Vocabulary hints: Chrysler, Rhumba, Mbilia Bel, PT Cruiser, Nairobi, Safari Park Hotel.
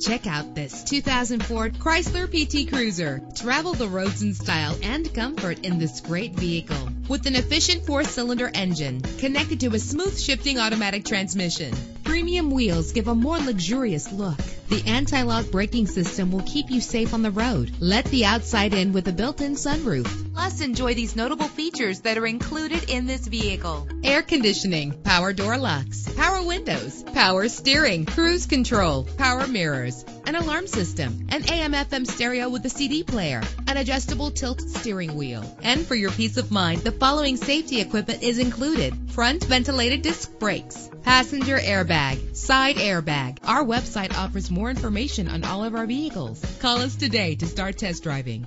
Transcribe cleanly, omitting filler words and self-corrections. Check out this 2004 Chrysler PT Cruiser. Travel the roads in style and comfort in this great vehicle. With an efficient 4-cylinder engine connected to a smooth shifting automatic transmission, premium wheels give a more luxurious look. The anti-lock braking system will keep you safe on the road. Let the outside in with a built-in sunroof. Plus, enjoy these notable features that are included in this vehicle: air conditioning, power door locks, power windows, power steering, cruise control, power mirrors, an alarm system, an AM/FM stereo with a CD player, an adjustable tilt steering wheel. And for your peace of mind, the following safety equipment is included: front ventilated disc brakes, passenger airbag, side airbag. Our website offers more information on all of our vehicles. Call us today to start test driving.